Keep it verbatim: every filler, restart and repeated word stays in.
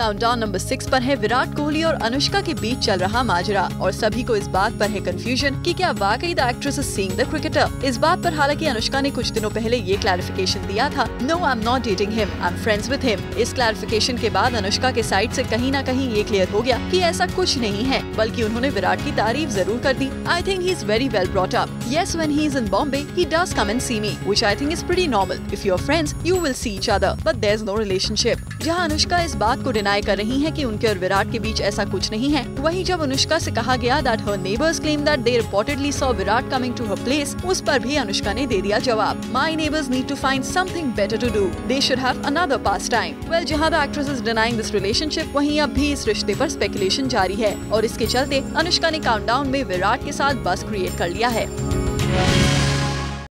Countdown number six पर है विराट कोहली और अनुष्का के बीच चल रहा माजरा और सभी को इस बात पर है कंफ्यूजन कि क्या वाकई the actress is seeing the cricketer. इस बात पर हालांकि अनुष्का ने कुछ दिनों पहले ये क्लैरिफिकेशन दिया था, no I am not dating him, I am friends with him. इस क्लैरिफिकेशन के बाद अनुष्का के साइड से कहीं न कहीं ये क्लियर हो गया कि ऐसा कुछ नहीं है, बल्कि उन्होंने विराट की तारीफ जरूर कर दी। I think he is very well brought up. Yes when he is in Bombay he does come and see me, which I think is pretty normal. If you are friends you will see each other, but there is no relationship. जहां अनुष्का इस बात को deny कर रही हैं कि उनके और विराट के बीच ऐसा कुछ नहीं है, वहीं जब अनुष्का से कहा गया that her neighbours claim that they reportedly saw Virat coming to her place, उस पर भी अनुष्का ने दे दिया जवाब, my neighbours need to find something better to do, they should have another pastime. Well जहां the actress is denying this relationship, वहीं अब भी इस रिश्ते पर स्पेकुलेशन जारी है और इसके चलते अनुष्का ने काउंटडाउन में विराट के साथ बस क्रिएट कर लिया है।